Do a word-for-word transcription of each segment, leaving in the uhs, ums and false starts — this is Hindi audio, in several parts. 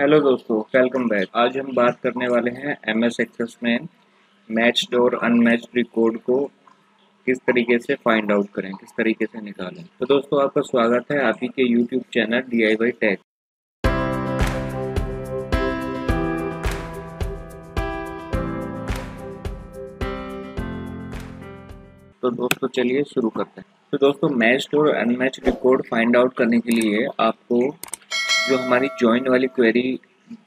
हेलो दोस्तों, वेलकम बैक। आज हम बात करने वाले हैं एम एस एक्सेस में मैच्ड और अनमैच्ड रिकॉर्ड को किस तरीके से फाइंड आउट करें, किस तरीके से निकालें। तो दोस्तों आपका स्वागत है आप ही के यूट्यूब चैनल डीआईवाई टेक। तो दोस्तों चलिए शुरू करते हैं। तो दोस्तों मैच्ड और अनमैच्ड रिकॉर्ड फाइंड आउट करने के लिए आपको जो हमारी जॉइन वाली क्वेरी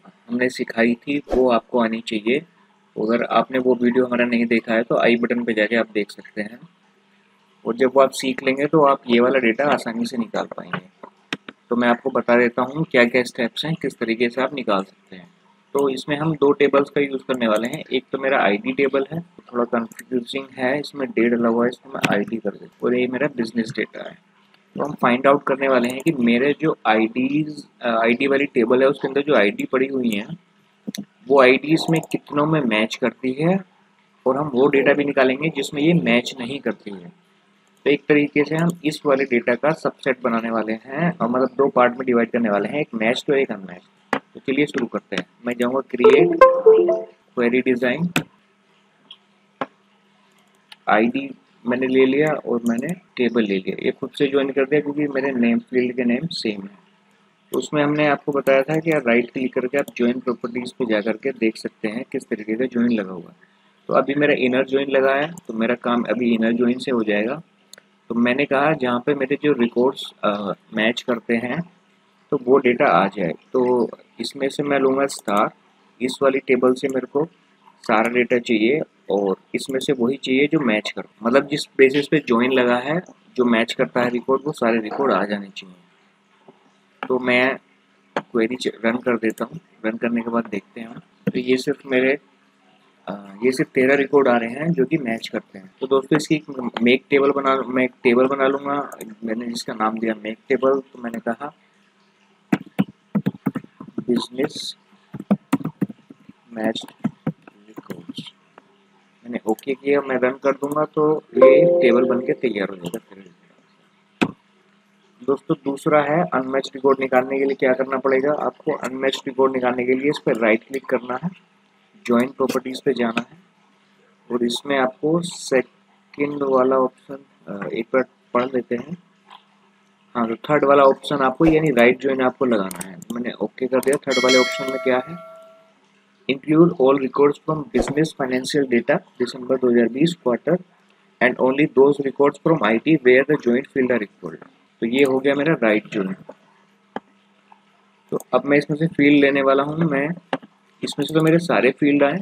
हमने सिखाई थी वो आपको आनी चाहिए। अगर आपने वो वीडियो हमारा नहीं देखा है तो आई बटन पे जाके आप देख सकते हैं, और जब वो आप सीख लेंगे तो आप ये वाला डेटा आसानी से निकाल पाएंगे। तो मैं आपको बता देता हूँ क्या क्या स्टेप्स हैं, किस तरीके से आप निकाल सकते हैं। तो इसमें हम दो टेबल्स का यूज़ करने वाले हैं। एक तो मेरा आईडी टेबल है, थोड़ा कन्फ्यूजिंग है, इसमें डेट लगा हुआ है, इसको मैं आईडी कर देता हूँ, और ये मेरा बिजनेस डेटा है। तो हम फाइंड आउट करने वाले हैं कि मेरे जो आईडीज़ आईडी वाली टेबल है उसके अंदर जो आईडी पड़ी हुई हैं वो आईडीज़ में कितनों में मैच करती है, और हम वो डेटा भी निकालेंगे जिसमें ये मैच नहीं करती है। तो एक तरीके से हम इस वाले डेटा का सबसेट बनाने वाले हैं, और मतलब दो पार्ट में डिवाइड करने वाले हैं, एक मैच तो एक अनमैच। तो चलिए शुरू करते हैं। मैं जाऊँगा क्रिएट क्वेरी डिज़ाइन, आईडी मैंने ले लिया और मैंने टेबल ले लिया। ये खुद से ज्वाइन कर दिया क्योंकि मेरे नेम फील्ड के नेम सेम है। उसमें हमने आपको बताया था कि आप राइट क्लिक करके आप ज्वाइन प्रॉपर्टीज़ पे जा करके देख सकते हैं किस तरीके का ज्वाइन लगा हुआ है। तो अभी मेरा इनर ज्वाइन लगा है, तो मेरा काम अभी इनर ज्वाइन से हो जाएगा। तो मैंने कहा जहाँ पे मेरे जो रिकॉर्ड्स मैच करते हैं तो वो डेटा आ जाए। तो इसमें से मैं लूँगा स्टार, इस वाली टेबल से मेरे को सारा डेटा चाहिए, और इसमें से वही चाहिए जो मैच कर, मतलब जिस बेसिस पे ज्वाइन लगा है जो मैच करता है रिकॉर्ड वो सारे रिकॉर्ड आ जाने चाहिए। तो मैं क्वेरी रन कर देता हूँ। रन करने के बाद देखते हैं। तो ये सिर्फ मेरे आ, ये सिर्फ तेरह रिकॉर्ड आ रहे हैं जो कि मैच करते हैं। तो दोस्तों इसकी मेक टेबल बना मेक टेबल बना लूँगा। मैंने जिसका नाम दिया मेक टेबल, तो मैंने कहा बिजनेस मैच, मैंने ओके किया, मैं रन कर दूंगा तो ये टेबल बनके तैयार हो जाएगा। दोस्तों दूसरा है अनमैच्ड रिकॉर्ड निकालने के लिए क्या करना पड़ेगा। आपको अनमैच्ड रिकॉर्ड निकालने के लिए इस पर राइट क्लिक करना है, ज्वाइन प्रॉपर्टीज़ पे जाना है, और इसमें आपको सेकंड वाला ऑप्शन एक बार पढ़ लेते हैं। हाँ, तो थर्ड वाला ऑप्शन आपको यानी राइट ज्वाइन आपको लगाना है। मैंने ओके कर दिया। थर्ड वाले ऑप्शन में क्या है, Include all records from business financial data December दो हज़ार बीस quarter and only those records from I T where the joint field are equal। तो ये हो गया मेरा right join। तो अब मैं इसमें से field लेने वाला हूँ। मैं इसमें से तो मेरे सारे field आए,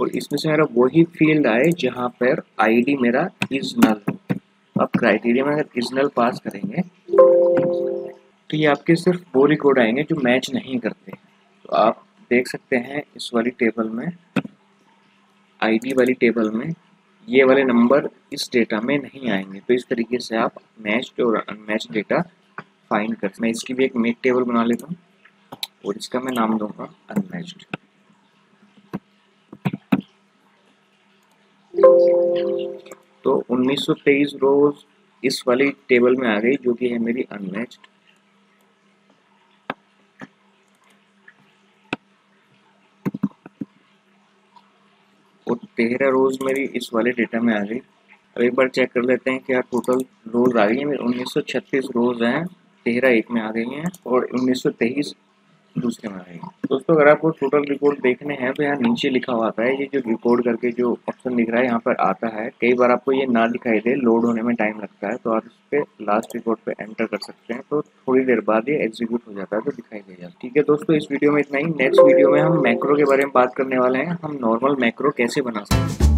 और इसमें से मेरा वही field आए जहाँ पर I D मेरा is null। अब criteria में अगर is null पास करेंगे तो ये आपके सिर्फ वो रिकॉर्ड आएंगे जो मैच नहीं करते। तो आप देख सकते हैं इस वाली टेबल में, आईडी वाली टेबल में ये वाले नंबर इस डेटा में नहीं आएंगे। तो इस तरीके से आप मैच्ड और अनमैच्ड डेटा फाइंड कर सकते हैं। मैं इसकी भी एक मेक टेबल बना लेता हूँ, और इसका मैं नाम दूंगा अनमैच्ड। तो उन्नीस सौ तेईस रोज इस वाली टेबल में आ गई जो कि है मेरी अनमैच्ड। तेरह रोज मेरी इस वाले डेटा में आ गई। अब एक बार चेक कर लेते हैं क्या टोटल रोज आ गई है। मेरे उन्नीस सौ छत्तीस रोज हैं, तेरह एक में आ गई हैं, और उन्नीस सौ तेईस दूसरे में आ गई। दोस्तों अगर आपको टोटल रिकॉर्ड देखने हैं तो यहाँ नीचे लिखा हुआ आता है, ये जो रिकॉर्ड करके जो ऑप्शन दिख रहा है यहाँ पर आता है। कई बार आपको ये ना दिखाई दे, लोड होने में टाइम लगता है, तो आप इस पर लास्ट रिकॉर्ड पर एंटर कर सकते हैं। तो थोड़ी देर बाद ये एग्जीक्यूट हो जाता है तो दिखाई दे जाता है। ठीक है दोस्तों, इस वीडियो में इतना ही। नेक्स्ट वीडियो में हम मैक्रो के बारे में बात करने वाले हैं, हम नॉर्मल मैक्रो कैसे बना सकते हैं।